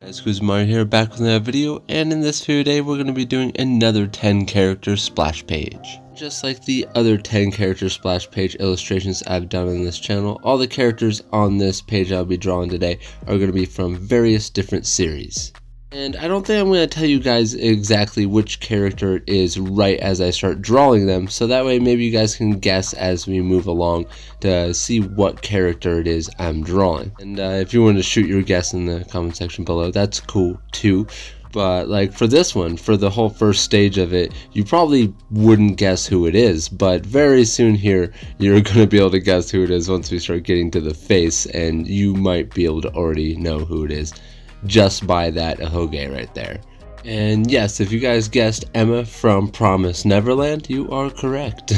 Guys, Kuzomari here, back with another video, and in this video today we're going to be doing another 10 character splash page. Just like the other 10 character splash page illustrations I've done on this channel, all the characters on this page I'll be drawing today are going to be from various different series. And I don't think I'm going to tell you guys exactly which character it is right as I start drawing them, so that way maybe you guys can guess as we move along to see what character it is I'm drawing. And if you want to shoot your guess in the comment section below, that's cool too. But like for this one, for the whole first stage of it, you probably wouldn't guess who it is, but very soon here you're going to be able to guess who it is once we start getting to the face, and you might be able to already know who it is just by that Ahoge right there. And yes, if you guys guessed Emma from Promised Neverland, you are correct.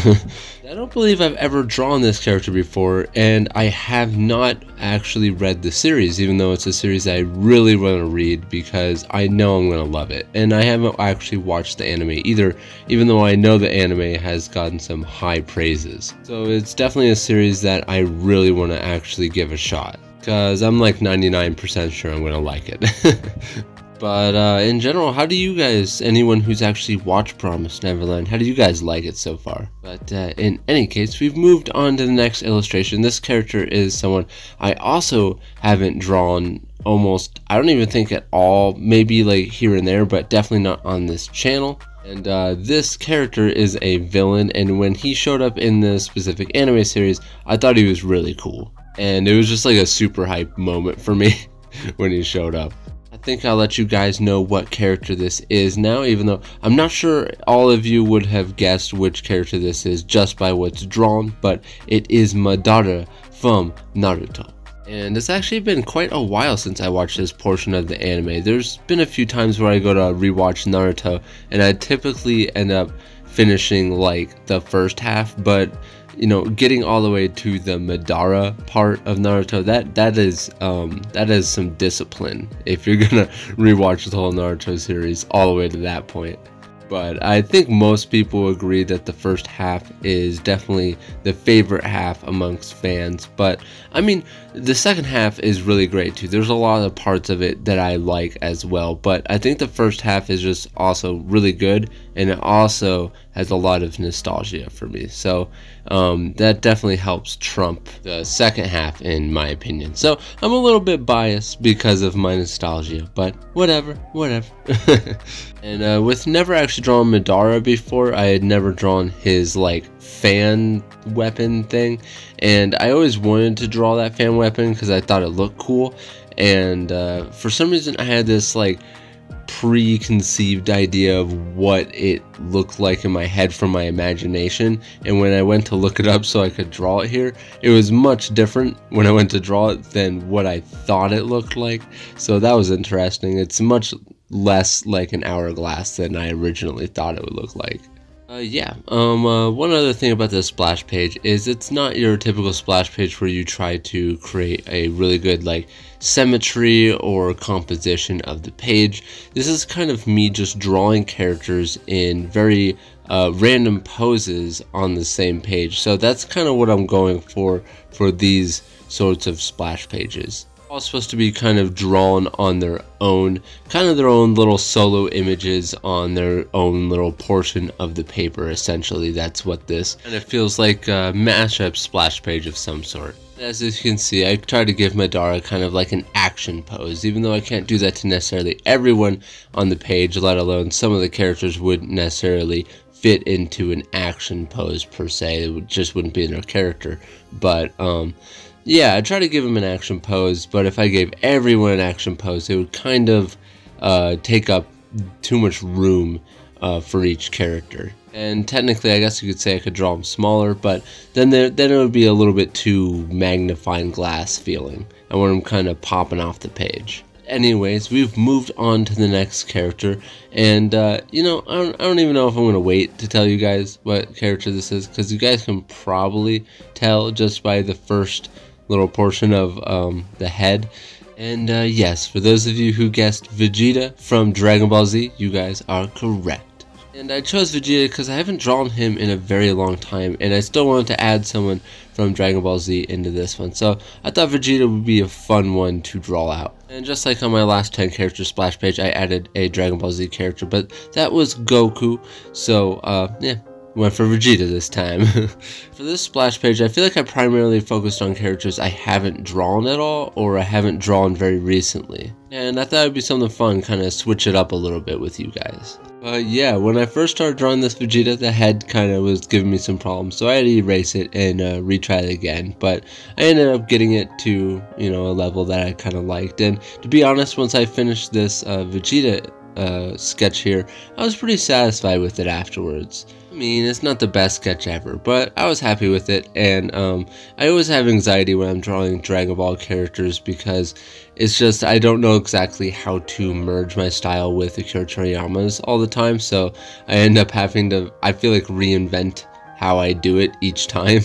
I don't believe I've ever drawn this character before, and I have not actually read the series, even though it's a series I really want to read because I know I'm going to love it. And I haven't actually watched the anime either, even though I know the anime has gotten some high praises. So it's definitely a series that I really want to actually give a shot, because I'm like 99% sure I'm going to like it. But in general, how do you guys, anyone who's actually watched Promised Neverland, how do you guys like it so far? But in any case, we've moved on to the next illustration. This character is someone I also haven't drawn almost, I don't even think at all, maybe like here and there, but definitely not on this channel. And this character is a villain, and when he showed up in this specific anime series, I thought he was really cool. And it was just like a super hype moment for me when he showed up. I think I'll let you guys know what character this is now, even though I'm not sure all of you would have guessed which character this is just by what's drawn, but it is Madara from Naruto. And it's actually been quite a while since I watched this portion of the anime. There's been a few times where I go to rewatch Naruto, and I typically end up finishing like the first half, but you know, getting all the way to the Madara part of Naruto, that is some discipline if you're gonna rewatch the whole Naruto series all the way to that point. But I think most people agree that the first half is definitely the favorite half amongst fans. But I mean, the second half is really great too. There's a lot of parts of it that I like as well, but I think the first half is just also really good, and it also has a lot of nostalgia for me. So that definitely helps trump the second half in my opinion. So I'm a little bit biased because of my nostalgia, but whatever. And with never actually drawn Madara before, I had never drawn his like fan weapon thing, and I always wanted to draw that fan weapon because I thought it looked cool. And for some reason I had this like preconceived idea of what it looked like in my head from my imagination, and when I went to look it up so I could draw it here, it was much different when I went to draw it than what I thought it looked like. So that was interesting. It's much less like an hourglass than I originally thought it would look like. One other thing about this splash page is it's not your typical splash page where you try to create a really good like symmetry or composition of the page. This is kind of me just drawing characters in very random poses on the same page. So that's kind of what I'm going for these sorts of splash pages. All supposed to be kind of drawn on their own, kind of their own little solo images on their own little portion of the paper. Essentially, that's what this, and it feels like a mashup splash page of some sort. As you can see, I try to give Madara kind of like an action pose, even though I can't do that to necessarily everyone on the page, let alone some of the characters wouldn't necessarily fit into an action pose per se. It just wouldn't be in their character. But yeah, I try to give him an action pose, but if I gave everyone an action pose, it would kind of take up too much room for each character. And technically, I guess you could say I could draw them smaller, but then it would be a little bit too magnifying glass feeling. I want them kind of popping off the page. Anyways, we've moved on to the next character, and you know, I don't even know if I'm gonna wait to tell you guys what character this is, because you guys can probably tell just by the first little portion of the head. And yes, for those of you who guessed Vegeta from Dragon Ball Z, you guys are correct. And I chose Vegeta because I haven't drawn him in a very long time, and I still wanted to add someone from Dragon Ball Z into this one, so I thought Vegeta would be a fun one to draw out. And just like on my last 10 character splash page, I added a Dragon Ball Z character, but that was Goku, so yeah, went for Vegeta this time. For this splash page, I feel like I primarily focused on characters I haven't drawn at all, or I haven't drawn very recently. And I thought it would be something fun, kind of switch it up a little bit with you guys. But yeah, when I first started drawing this Vegeta, the head kind of was giving me some problems, so I had to erase it and retry it again. But I ended up getting it to, you know, a level that I kind of liked. And to be honest, once I finished this Vegeta sketch here, I was pretty satisfied with it afterwards. I mean, it's not the best sketch ever, but I was happy with it, and I always have anxiety when I'm drawing Dragon Ball characters because it's just I don't know exactly how to merge my style with Akira Toriyama's all the time, so I end up having to, I feel like, reinvent how I do it each time.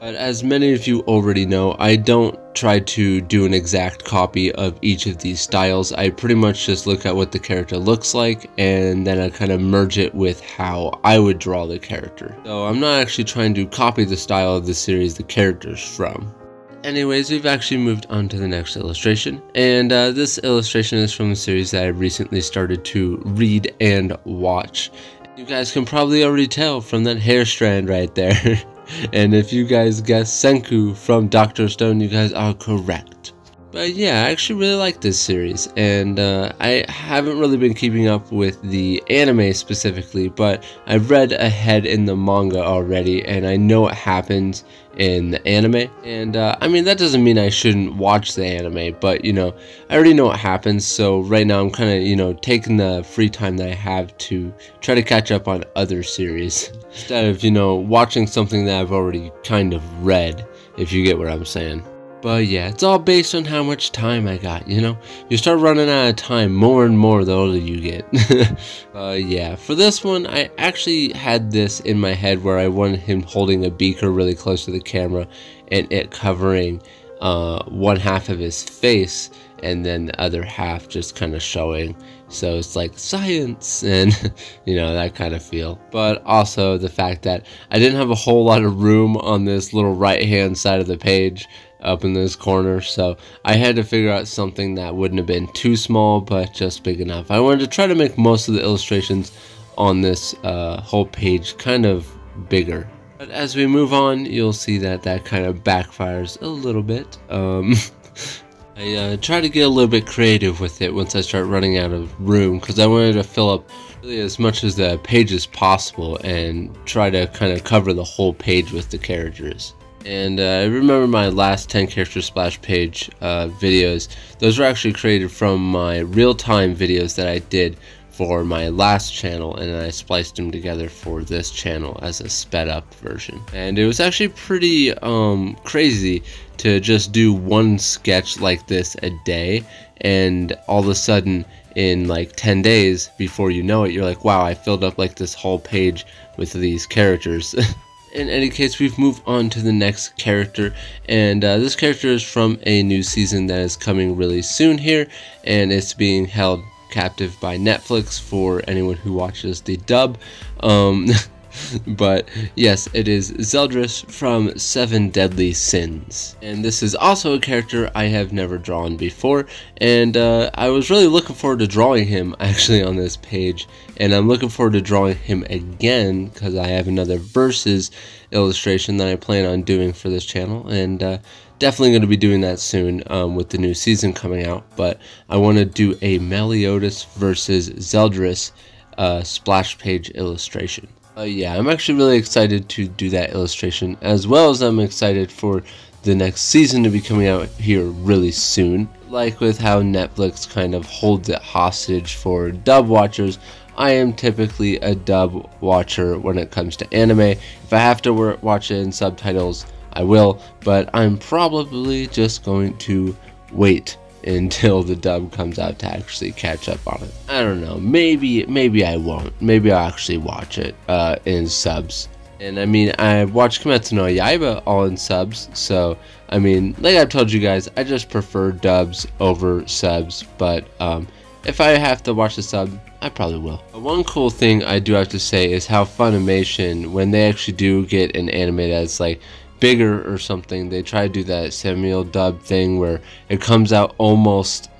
But as many of you already know, I don't try to do an exact copy of each of these styles. I pretty much just look at what the character looks like, and then I kind of merge it with how I would draw the character. So I'm not actually trying to copy the style of the series the character's from. Anyways, we've actually moved on to the next illustration, and this illustration is from a series that I recently started to read and watch. You guys can probably already tell from that hair strand right there. And if you guys guessed Senku from Dr. Stone, you guys are correct. But yeah, I actually really like this series, and I haven't really been keeping up with the anime specifically, but I've read ahead in the manga already, and I know what happens in the anime. And I mean, that doesn't mean I shouldn't watch the anime, but you know, I already know what happens, so right now I'm kind of, you know, taking the free time that I have to try to catch up on other series, instead of, you know, watching something that I've already kind of read, if you get what I'm saying. But yeah, it's all based on how much time I got, you know? You start running out of time more and more the older you get. Yeah, for this one, I actually had this in my head where I wanted him holding a beaker really close to the camera and it covering one half of his face and then the other half just kind of showing. So it's like science and, you know, that kind of feel. But also the fact that I didn't have a whole lot of room on this little right-hand side of the page up in this corner, so I had to figure out something that wouldn't have been too small but just big enough. I wanted to try to make most of the illustrations on this whole page kind of bigger. But as we move on, you'll see that that kind of backfires a little bit. I try to get a little bit creative with it once I start running out of room, because I wanted to fill up really as much as the page as possible and try to kind of cover the whole page with the characters. And I remember my last 10 character splash page videos. Those were actually created from my real-time videos that I did for my last channel, and then I spliced them together for this channel as a sped up version. And it was actually pretty crazy to just do one sketch like this a day, and all of a sudden in like 10 days, before you know it, you're like, wow, I filled up like this whole page with these characters. In any case, we've moved on to the next character, and this character is from a new season that is coming really soon here, and it's being held captive by Netflix for anyone who watches the dub. But yes, it is Zeldris from Seven Deadly Sins, and this is also a character I have never drawn before, and I was really looking forward to drawing him actually on this page, and I'm looking forward to drawing him again because I have another versus illustration that I plan on doing for this channel, and definitely going to be doing that soon with the new season coming out. But I want to do a Meliodas versus Zeldris splash page illustration. Yeah, I'm actually really excited to do that illustration, as well as I'm excited for the next season to be coming out here really soon. Like with how Netflix kind of holds it hostage for dub watchers, I am typically a dub watcher when it comes to anime. If I have to watch it in subtitles, I will, but I'm probably just going to wait until the dub comes out to actually catch up on it. I don't know, maybe I won't. Maybe I'll actually watch it in subs. And I mean, I watched Kimetsu no Yaiba all in subs, so I mean, like I've told you guys, I just prefer dubs over subs, but if I have to watch the sub, I probably will. But one cool thing I do have to say is how Funimation, when they actually do get an anime that's like bigger or something, they try to do that Samuel dub thing where it comes out almost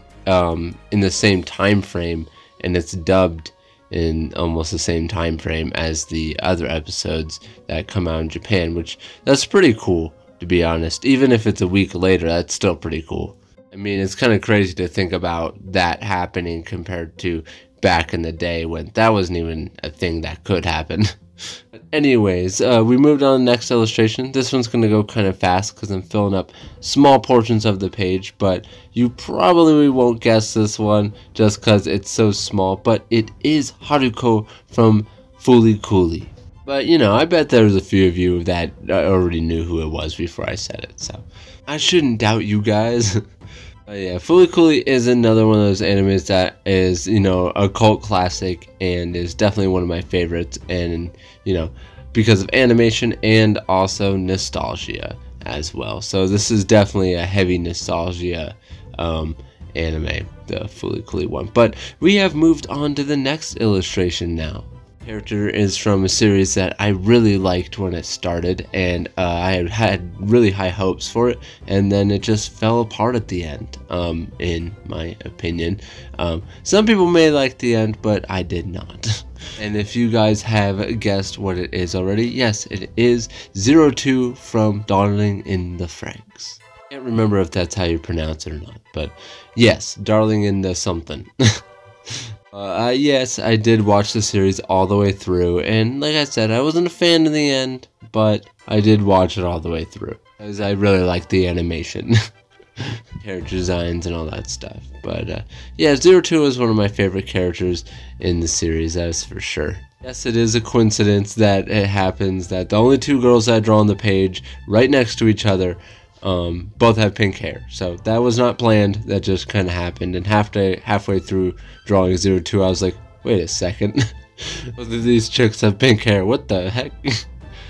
in the same time frame, and it's dubbed in almost the same time frame as the other episodes that come out in Japan, which that's pretty cool, to be honest. Even if it's a week later, that's still pretty cool. I mean, it's kind of crazy to think about that happening compared to back in the day when that wasn't even a thing that could happen. Anyways, we moved on to the next illustration. This one's going to go kind of fast because I'm filling up small portions of the page, but you probably won't guess this one just because it's so small, but it is Haruko from Fooly Cooly. But, you know, I bet there was a few of you that already knew who it was before I said it, so I shouldn't doubt you guys. But yeah, Fooly Cooly is another one of those animes that is, you know, a cult classic and is definitely one of my favorites, and, you know, because of animation and also nostalgia as well. So this is definitely a heavy nostalgia anime, the Fooly Cooly one. But we have moved on to the next illustration now. Character is from a series that I really liked when it started, and I had really high hopes for it, and then it just fell apart at the end, in my opinion. Some people may like the end, but I did not. And if you guys have guessed what it is already, yes, it is 02 from Darling in the Franxx. Can't remember if that's how you pronounce it or not, but yes, Darling in the something. Yes, I did watch the series all the way through, and like I said, I wasn't a fan in the end, but I did watch it all the way through, because I really liked the animation, character designs, and all that stuff. But yeah, 02 is one of my favorite characters in the series, that's for sure. Yes, it is a coincidence that it happens that the only two girls I draw on the page, right next to each other, both have pink hair. So that was not planned, that just kind of happened, and halfway through drawing 02 I was like, wait a second, both of these chicks have pink hair, what the heck.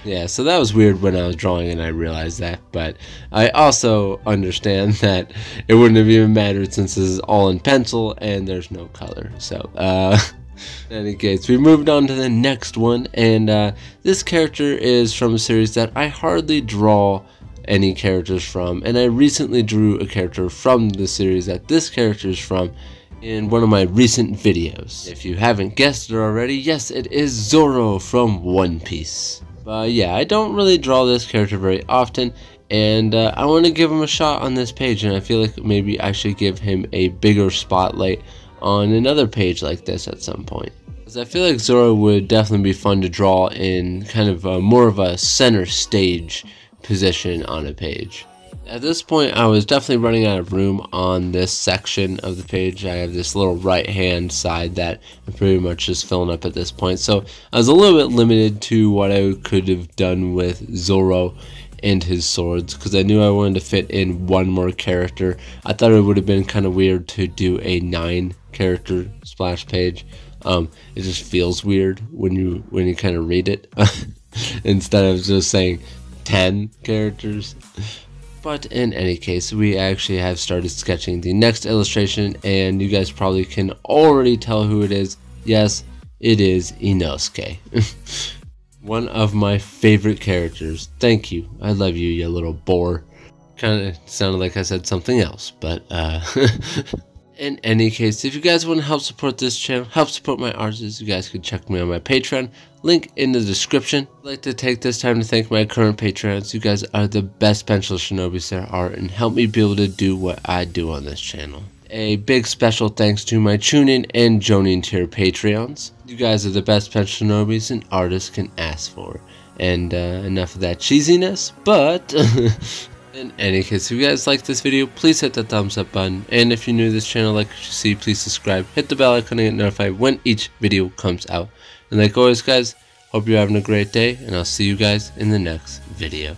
Yeah, so that was weird when I was drawing and I realized that, but I also understand that it wouldn't have even mattered since this is all in pencil and there's no color. So in any case, we moved on to the next one, and this character is from a series that I hardly draw any characters from, and I recently drew a character from the series that this character is from in one of my recent videos. If you haven't guessed it already, yes, it is Zoro from One Piece. But yeah, I don't really draw this character very often, and I want to give him a shot on this page, and I feel like maybe I should give him a bigger spotlight on another page like this at some point. I feel like Zoro would definitely be fun to draw in kind of more of a center stage position on a page. At this point, I was definitely running out of room on this section of the page. I have this little right hand side that I'm pretty much just filling up at this point, so I was a little bit limited to what I could have done with Zoro and his swords, because I knew I wanted to fit in one more character. I thought it would have been kind of weird to do a 9 character splash page. It just feels weird when you kind of read it instead of just saying 10 characters. But in any case, we actually have started sketching the next illustration, and you guys probably can already tell who it is. Yes, it is Inosuke. One of my favorite characters. Thank you, I love you, you little boar. Kind of sounded like I said something else, but in any case, if you guys want to help support this channel, help support my artists, you guys can check me on my Patreon, link in the description. I'd like to take this time to thank my current Patreons. You guys are the best pencil shinobis there are and help me be able to do what I do on this channel. A big special thanks to my Chunin and Jonin tier Patreons. You guys are the best pencil shinobis an artist can ask for. And enough of that cheesiness, but... In any case, if you guys like this video, please hit that thumbs up button, and if you're new to this channel, like what you see, please subscribe, hit the bell icon to get notified when each video comes out. And like always guys, hope you're having a great day, and I'll see you guys in the next video.